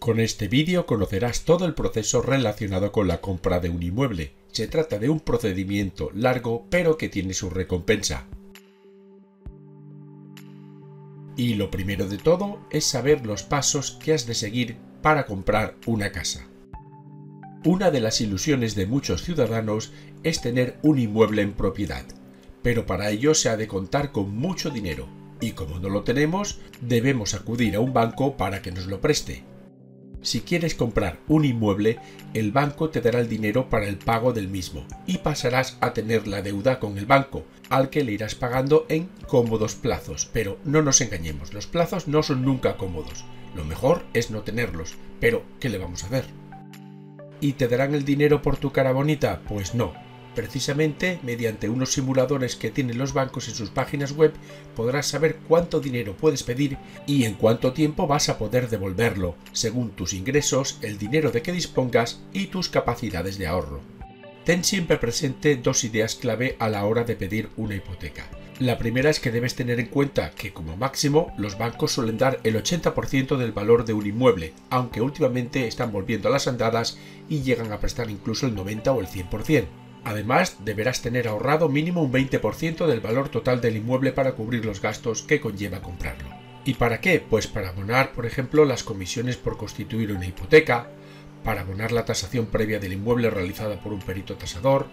Con este vídeo conocerás todo el proceso relacionado con la compra de un inmueble. Se trata de un procedimiento largo pero que tiene su recompensa. Y lo primero de todo es saber los pasos que has de seguir para comprar una casa. Una de las ilusiones de muchos ciudadanos es tener un inmueble en propiedad, pero para ello se ha de contar con mucho dinero y como no lo tenemos, debemos acudir a un banco para que nos lo preste. Si quieres comprar un inmueble, el banco te dará el dinero para el pago del mismo y pasarás a tener la deuda con el banco, al que le irás pagando en cómodos plazos. Pero no nos engañemos, los plazos no son nunca cómodos. Lo mejor es no tenerlos, pero ¿qué le vamos a hacer? ¿Y te darán el dinero por tu cara bonita? Pues no. Precisamente, mediante unos simuladores que tienen los bancos en sus páginas web, podrás saber cuánto dinero puedes pedir y en cuánto tiempo vas a poder devolverlo, según tus ingresos, el dinero de que dispongas y tus capacidades de ahorro. Ten siempre presente dos ideas clave a la hora de pedir una hipoteca. La primera es que debes tener en cuenta que, como máximo, los bancos suelen dar el 80% del valor de un inmueble, aunque últimamente están volviendo a las andadas y llegan a prestar incluso el 90 o el 100%. Además, deberás tener ahorrado mínimo un 20% del valor total del inmueble para cubrir los gastos que conlleva comprarlo. ¿Y para qué? Pues para abonar, por ejemplo, las comisiones por constituir una hipoteca, para abonar la tasación previa del inmueble realizada por un perito tasador,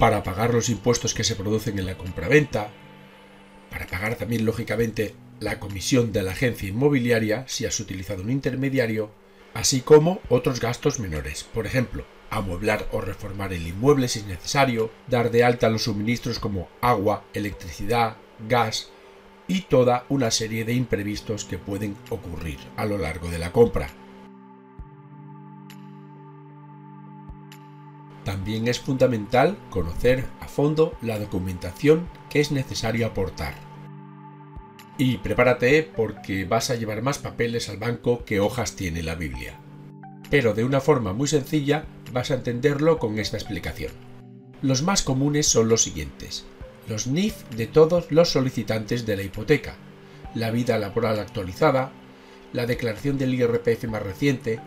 para pagar los impuestos que se producen en la compraventa, para pagar también, lógicamente, la comisión de la agencia inmobiliaria si has utilizado un intermediario, así como otros gastos menores, por ejemplo, amueblar o reformar el inmueble si es necesario, dar de alta los suministros como agua, electricidad, gas y toda una serie de imprevistos que pueden ocurrir a lo largo de la compra. También es fundamental conocer a fondo la documentación que es necesario aportar. Y prepárate porque vas a llevar más papeles al banco que hojas tiene la Biblia. Pero de una forma muy sencilla vas a entenderlo con esta explicación. Los más comunes son los siguientes: los NIF de todos los solicitantes de la hipoteca, la vida laboral actualizada, la declaración del IRPF más reciente,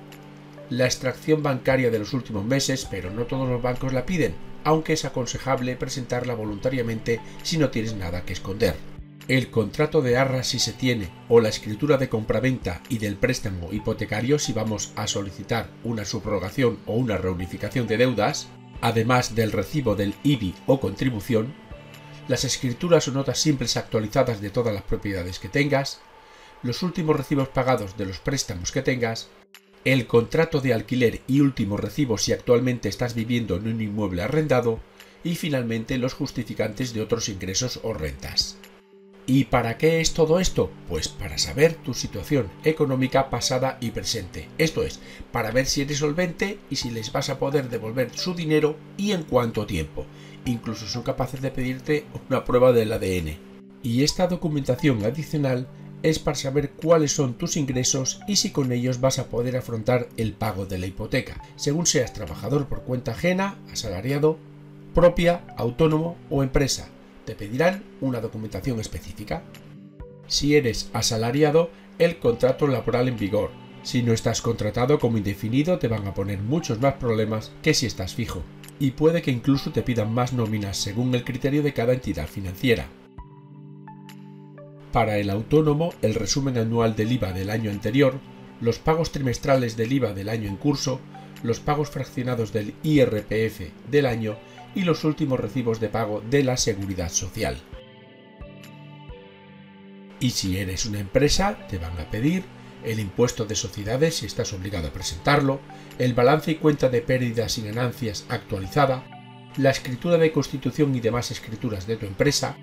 la extracción bancaria de los últimos meses, pero no todos los bancos la piden, aunque es aconsejable presentarla voluntariamente si no tienes nada que esconder. El contrato de arra si se tiene, o la escritura de compraventa y del préstamo hipotecario si vamos a solicitar una subrogación o una reunificación de deudas, además del recibo del IBI o contribución, las escrituras o notas simples actualizadas de todas las propiedades que tengas, los últimos recibos pagados de los préstamos que tengas, el contrato de alquiler y último recibo si actualmente estás viviendo en un inmueble arrendado y finalmente los justificantes de otros ingresos o rentas. ¿Y para qué es todo esto? Pues para saber tu situación económica pasada y presente, esto es, para ver si eres solvente y si les vas a poder devolver su dinero y en cuánto tiempo. Incluso son capaces de pedirte una prueba del ADN. Y esta documentación adicional es para saber cuáles son tus ingresos y si con ellos vas a poder afrontar el pago de la hipoteca, según seas trabajador por cuenta ajena, asalariado, propia, autónomo o empresa. Te pedirán una documentación específica. Si eres asalariado, el contrato laboral en vigor. Si no estás contratado como indefinido, te van a poner muchos más problemas que si estás fijo. Y puede que incluso te pidan más nóminas según el criterio de cada entidad financiera. Para el autónomo, el resumen anual del IVA del año anterior, los pagos trimestrales del IVA del año en curso, los pagos fraccionados del IRPF del año y los últimos recibos de pago de la Seguridad Social. Y si eres una empresa, te van a pedir el impuesto de sociedades si estás obligado a presentarlo, el balance y cuenta de pérdidas y ganancias actualizada, la escritura de constitución y demás escrituras de tu empresa,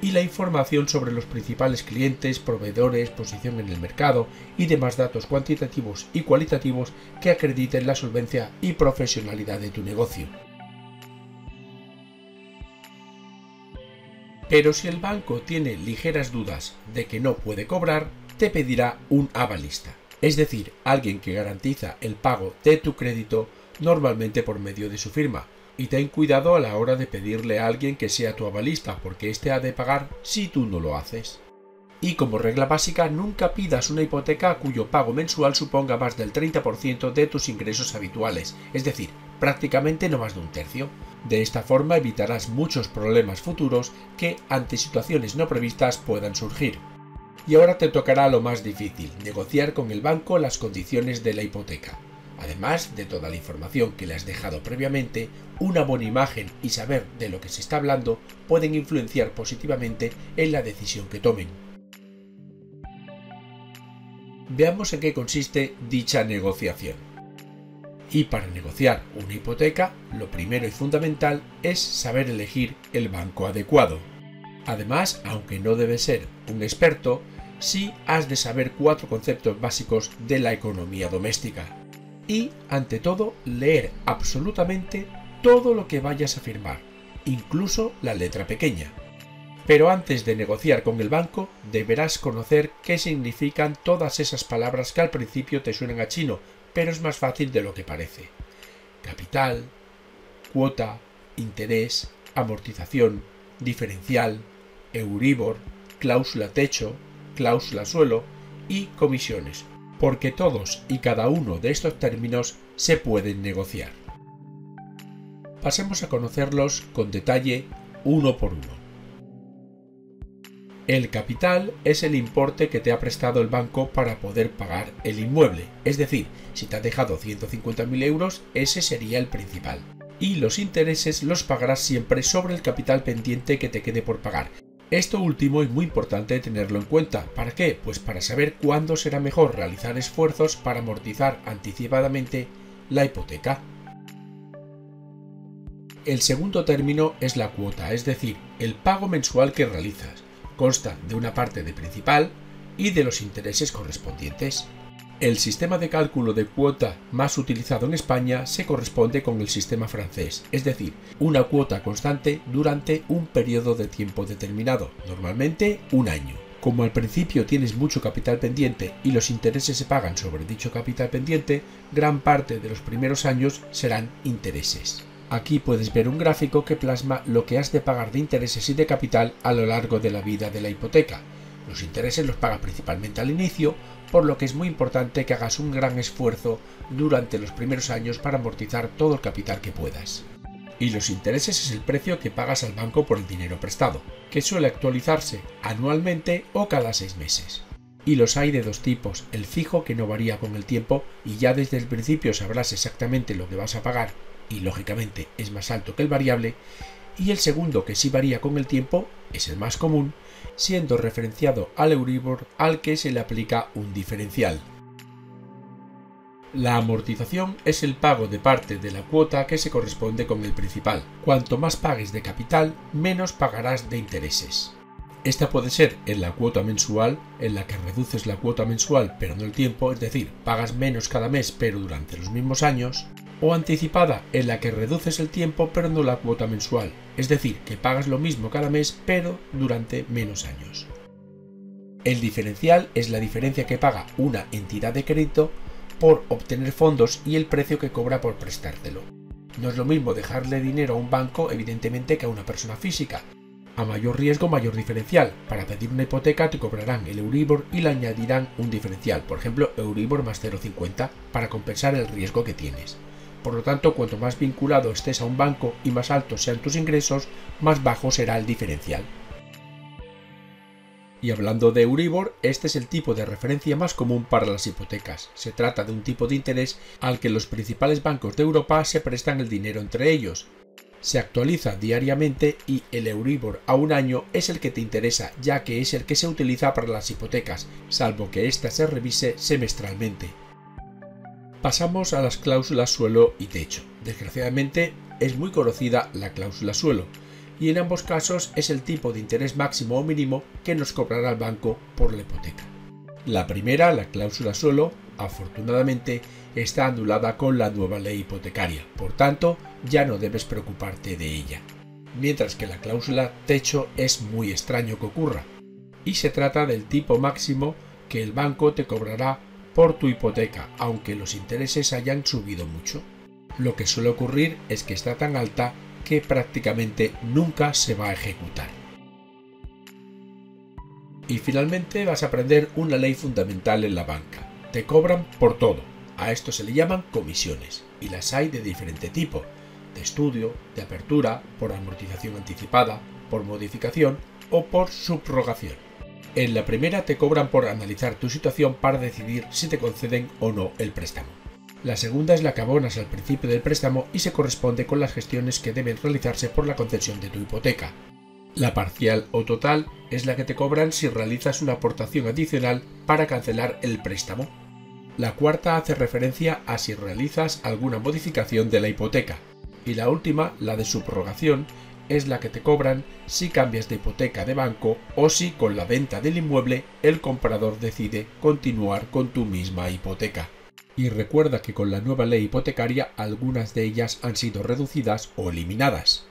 y la información sobre los principales clientes, proveedores, posición en el mercado y demás datos cuantitativos y cualitativos que acrediten la solvencia y profesionalidad de tu negocio. Pero si el banco tiene ligeras dudas de que no puede cobrar, te pedirá un avalista, es decir, alguien que garantiza el pago de tu crédito normalmente por medio de su firma. Y ten cuidado a la hora de pedirle a alguien que sea tu avalista porque este ha de pagar si tú no lo haces. Y como regla básica, nunca pidas una hipoteca cuyo pago mensual suponga más del 30% de tus ingresos habituales, es decir, prácticamente no más de un tercio. De esta forma evitarás muchos problemas futuros que, ante situaciones no previstas, puedan surgir. Y ahora te tocará lo más difícil, negociar con el banco las condiciones de la hipoteca. Además de toda la información que le has dejado previamente, una buena imagen y saber de lo que se está hablando pueden influenciar positivamente en la decisión que tomen. Veamos en qué consiste dicha negociación. Y para negociar una hipoteca, lo primero y fundamental es saber elegir el banco adecuado. Además, aunque no debes ser un experto, sí has de saber cuatro conceptos básicos de la economía doméstica. Y, ante todo, leer absolutamente todo lo que vayas a firmar, incluso la letra pequeña. Pero antes de negociar con el banco, deberás conocer qué significan todas esas palabras que al principio te suenan a chino, pero es más fácil de lo que parece. Capital, cuota, interés, amortización, diferencial, Euribor, cláusula techo, cláusula suelo y comisiones. Porque todos y cada uno de estos términos se pueden negociar. Pasemos a conocerlos con detalle uno por uno. El capital es el importe que te ha prestado el banco para poder pagar el inmueble, es decir, si te ha dejado 150.000 euros, ese sería el principal. Y los intereses los pagarás siempre sobre el capital pendiente que te quede por pagar. Esto último es muy importante tenerlo en cuenta. ¿Para qué? Pues para saber cuándo será mejor realizar esfuerzos para amortizar anticipadamente la hipoteca. El segundo término es la cuota, es decir, el pago mensual que realizas. Consta de una parte de principal y de los intereses correspondientes. El sistema de cálculo de cuota más utilizado en España se corresponde con el sistema francés, es decir, una cuota constante durante un periodo de tiempo determinado, normalmente un año. Como al principio tienes mucho capital pendiente y los intereses se pagan sobre dicho capital pendiente, gran parte de los primeros años serán intereses. Aquí puedes ver un gráfico que plasma lo que has de pagar de intereses y de capital a lo largo de la vida de la hipoteca. Los intereses los pagas principalmente al inicio, por lo que es muy importante que hagas un gran esfuerzo durante los primeros años para amortizar todo el capital que puedas. Y los intereses es el precio que pagas al banco por el dinero prestado, que suele actualizarse anualmente o cada 6 meses. Y los hay de dos tipos, el fijo que no varía con el tiempo y ya desde el principio sabrás exactamente lo que vas a pagar y lógicamente es más alto que el variable, y el segundo que sí varía con el tiempo es el más común, siendo referenciado al Euribor al que se le aplica un diferencial. La amortización es el pago de parte de la cuota que se corresponde con el principal. Cuanto más pagues de capital, menos pagarás de intereses. Esta puede ser en la cuota mensual, en la que reduces la cuota mensual pero no el tiempo, es decir, pagas menos cada mes pero durante los mismos años, o anticipada, en la que reduces el tiempo pero no la cuota mensual, es decir, que pagas lo mismo cada mes pero durante menos años. El diferencial es la diferencia que paga una entidad de crédito por obtener fondos y el precio que cobra por prestártelo. No es lo mismo dejarle dinero a un banco, evidentemente, que a una persona física. A mayor riesgo, mayor diferencial. Para pedir una hipoteca te cobrarán el Euribor y le añadirán un diferencial, por ejemplo Euribor más 0,50, para compensar el riesgo que tienes. Por lo tanto, cuanto más vinculado estés a un banco y más altos sean tus ingresos, más bajo será el diferencial. Y hablando de Euribor, este es el tipo de referencia más común para las hipotecas. Se trata de un tipo de interés al que los principales bancos de Europa se prestan el dinero entre ellos. Se actualiza diariamente y el Euribor a un año es el que te interesa, ya que es el que se utiliza para las hipotecas, salvo que ésta se revise semestralmente. Pasamos a las cláusulas suelo y techo. Desgraciadamente es muy conocida la cláusula suelo y en ambos casos es el tipo de interés máximo o mínimo que nos cobrará el banco por la hipoteca. La primera, la cláusula suelo, afortunadamente está anulada con la nueva ley hipotecaria, por tanto ya no debes preocuparte de ella. Mientras que la cláusula techo es muy extraño que ocurra y se trata del tipo máximo que el banco te cobrará por tu hipoteca, aunque los intereses hayan subido mucho. Lo que suele ocurrir es que está tan alta que prácticamente nunca se va a ejecutar. Y finalmente vas a aprender una ley fundamental en la banca. Te cobran por todo. A esto se le llaman comisiones, y las hay de diferente tipo: de estudio, de apertura, por amortización anticipada, por modificación o por subrogación. En la primera te cobran por analizar tu situación para decidir si te conceden o no el préstamo. La segunda es la que abonas al principio del préstamo y se corresponde con las gestiones que deben realizarse por la concesión de tu hipoteca. La parcial o total es la que te cobran si realizas una aportación adicional para cancelar el préstamo. La cuarta hace referencia a si realizas alguna modificación de la hipoteca. Y la última, la de subrogación, es la que te cobran si cambias de hipoteca de banco o si con la venta del inmueble el comprador decide continuar con tu misma hipoteca. Y recuerda que con la nueva ley hipotecaria algunas de ellas han sido reducidas o eliminadas.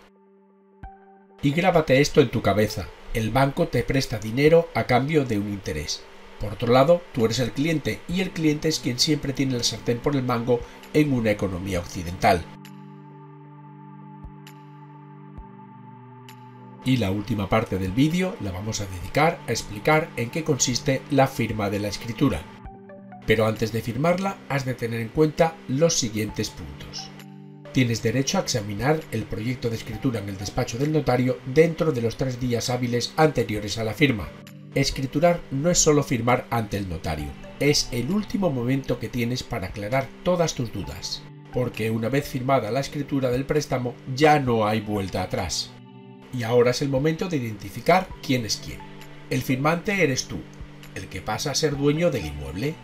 Y grábate esto en tu cabeza: el banco te presta dinero a cambio de un interés. Por otro lado, tú eres el cliente, y el cliente es quien siempre tiene el sartén por el mango en una economía occidental. Y la última parte del vídeo la vamos a dedicar a explicar en qué consiste la firma de la escritura. Pero antes de firmarla, has de tener en cuenta los siguientes puntos. Tienes derecho a examinar el proyecto de escritura en el despacho del notario dentro de los 3 días hábiles anteriores a la firma. Escriturar no es solo firmar ante el notario, es el último momento que tienes para aclarar todas tus dudas, porque una vez firmada la escritura del préstamo ya no hay vuelta atrás. Y ahora es el momento de identificar quién es quién. El firmante eres tú, el que pasa a ser dueño del inmueble.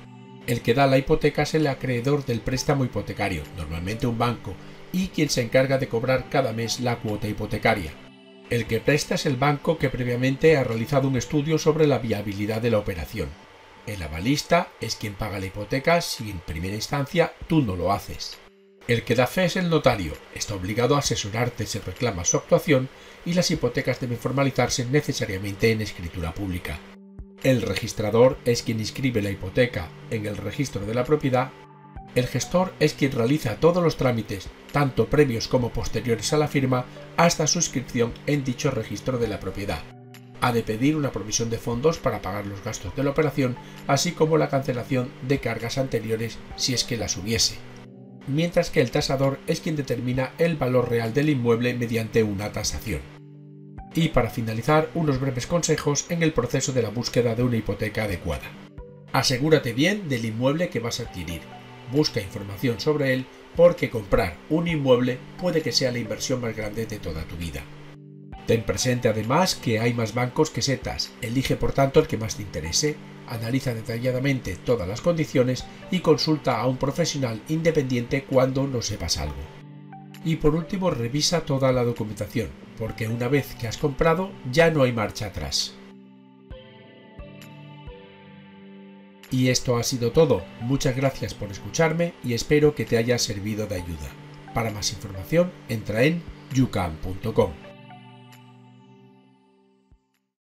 El que da la hipoteca es el acreedor del préstamo hipotecario, normalmente un banco, y quien se encarga de cobrar cada mes la cuota hipotecaria. El que presta es el banco, que previamente ha realizado un estudio sobre la viabilidad de la operación. El avalista es quien paga la hipoteca si en primera instancia tú no lo haces. El que da fe es el notario, está obligado a asesorarte si reclama su actuación, y las hipotecas deben formalizarse necesariamente en escritura pública. El registrador es quien inscribe la hipoteca en el registro de la propiedad. El gestor es quien realiza todos los trámites, tanto previos como posteriores a la firma, hasta suscripción en dicho registro de la propiedad. Ha de pedir una provisión de fondos para pagar los gastos de la operación, así como la cancelación de cargas anteriores si es que las hubiese. Mientras que el tasador es quien determina el valor real del inmueble mediante una tasación. Y para finalizar, unos breves consejos en el proceso de la búsqueda de una hipoteca adecuada. Asegúrate bien del inmueble que vas a adquirir. Busca información sobre él, porque comprar un inmueble puede que sea la inversión más grande de toda tu vida. Ten presente además que hay más bancos que setas. Elige por tanto el que más te interese. Analiza detalladamente todas las condiciones y consulta a un profesional independiente cuando no sepas algo. Y por último, revisa toda la documentación, porque una vez que has comprado ya no hay marcha atrás. Y esto ha sido todo. Muchas gracias por escucharme y espero que te haya servido de ayuda. Para más información, entra en yucaan.com.